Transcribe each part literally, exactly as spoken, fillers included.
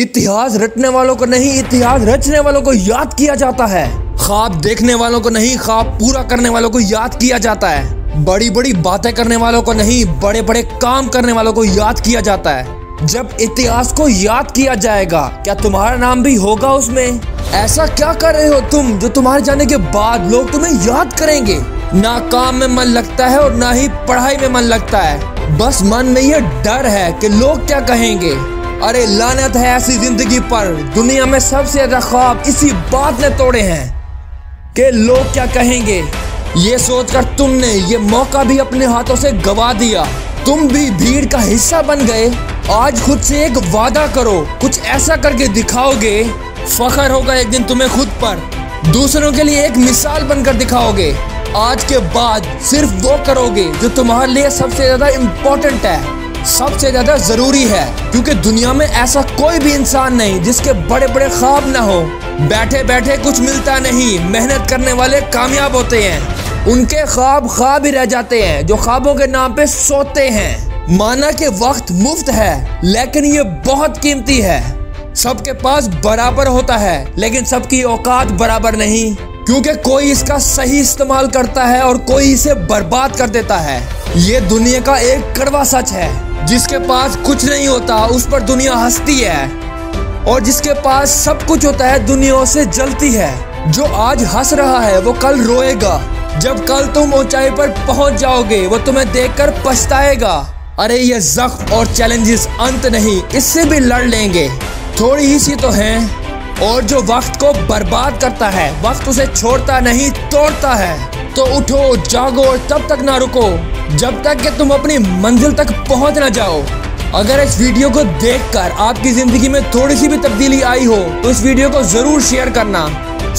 इतिहास रटने वालों को नहीं, इतिहास रचने वालों को याद किया जाता है। ख्वाब देखने वालों को नहीं, ख्वाब पूरा करने वालों को याद किया जाता है। बड़ी बड़ी बातें करने वालों को नहीं, बड़े बड़े काम करने वालों को याद किया जाता है। जब इतिहास को याद किया जाएगा, क्या तुम्हारा नाम भी होगा उसमें? ऐसा क्या कर रहे हो तुम जो तुम्हारे जाने के बाद लोग तुम्हें याद करेंगे? ना काम में मन लगता है और ना ही पढ़ाई में मन लगता है। बस मन में ये डर है कि लोग क्या कहेंगे। अरे लानत है ऐसी जिंदगी पर। दुनिया में सबसे ज्यादा ख्वाब इसी बात ने तोड़े हैं कि लोग क्या कहेंगे। ये सोचकर तुमने ये मौका भी अपने हाथों से गवा दिया। तुम भी भीड़ का हिस्सा बन गए। आज खुद से एक वादा करो, कुछ ऐसा करके दिखाओगे, फखर होगा एक दिन तुम्हें खुद पर। दूसरों के लिए एक मिसाल बनकर दिखाओगे। आज के बाद सिर्फ वो करोगे जो तुम्हारे लिए सबसे ज्यादा इम्पोर्टेंट है, सबसे ज्यादा जरूरी है, क्योंकि दुनिया में ऐसा कोई भी इंसान नहीं जिसके बड़े बड़े ख्वाब ना हो। बैठे बैठे कुछ मिलता नहीं, मेहनत करने वाले कामयाब होते हैं। उनके ख्वाब ख्वाब ही रह जाते हैं जो ख्वाबों के नाम पे सोते हैं। माना के वक्त मुफ्त है, लेकिन ये बहुत कीमती है। सबके पास बराबर होता है, लेकिन सबकी औकात बराबर नहीं, क्योंकि कोई इसका सही इस्तेमाल करता है और कोई इसे बर्बाद कर देता है। ये दुनिया का एक कड़वा सच है। जिसके पास कुछ नहीं होता उस पर दुनिया हंसती है, और जिसके पास सब कुछ होता है दुनिया उसे जलती है। जो आज हंस रहा है वो कल रोएगा। जब कल तुम ऊंचाई पर पहुंच जाओगे वो तुम्हें देखकर पछताएगा। अरे ये जख्म और चैलेंजेस अंत नहीं, इससे भी लड़ लेंगे। थोड़ी ही सी तो हैं। और जो वक्त को बर्बाद करता है, वक्त उसे छोड़ता नहीं, तोड़ता है। तो उठो, जागो और तब तक ना रुको जब तक कि तुम अपनी मंजिल तक पहुंच ना जाओ। अगर इस वीडियो को देखकर आपकी जिंदगी में थोड़ी सी भी तब्दीली आई हो तो इस वीडियो को जरूर शेयर करना।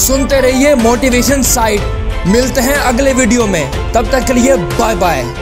सुनते रहिए मोटिवेशन साइट। मिलते हैं अगले वीडियो में, तब तक के लिए बाय बाय।